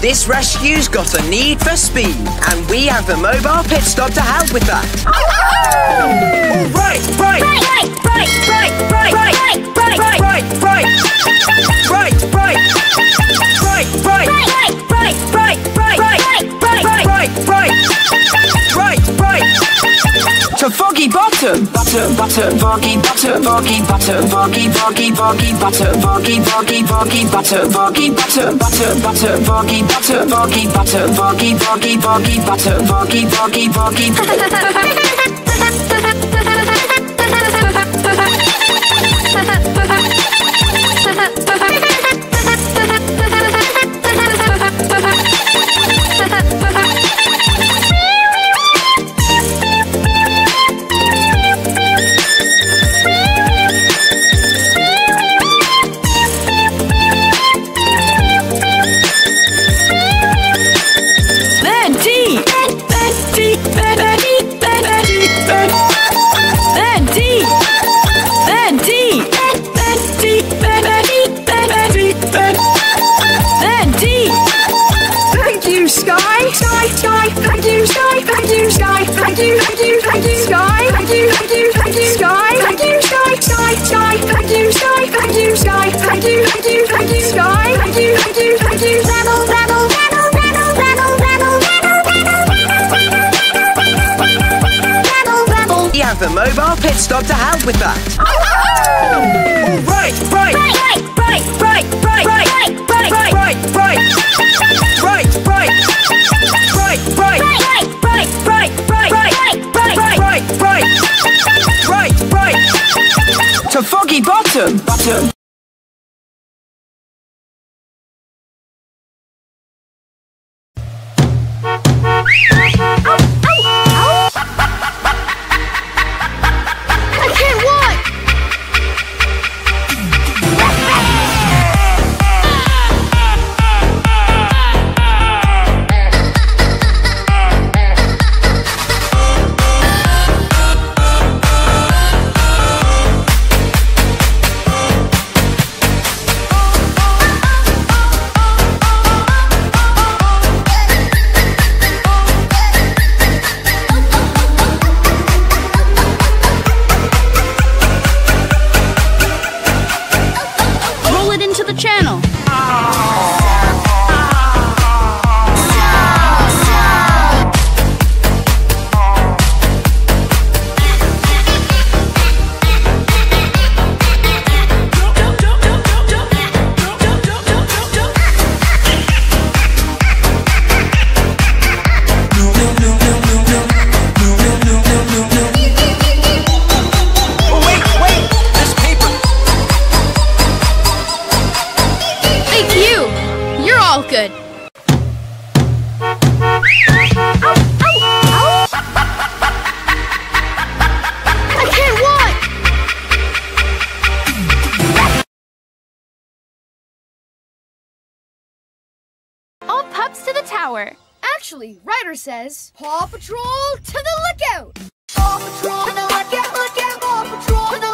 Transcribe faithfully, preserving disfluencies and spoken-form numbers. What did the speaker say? This rescue's got a need for speed, and we have the mobile pit stop to help with that. All right, right, right, right, right, right, right, right, right, right, right, right, right, right, right, right, to Foggy Bottom. Butter, butter, Foggy Butter, Foggy Butter, Foggy, Foggy, Foggy Butter, Foggy, Foggy, Foggy Butter, Foggy Butter, Butter, Butter, Foggy Butter, Foggy Butter, Foggy, Foggy, Foggy Butter, Foggy, Foggy, Foggy The mobile pit stop to help with that. All right, right, right, right, right, right, right, right, right, right, right, right, right, right, right, right, right, right, right, right, to Foggy Bottom. Bottom. Actually, Ryder says, Paw Patrol to the lookout! Paw Patrol to the lookout, lookout, Paw Patrol to the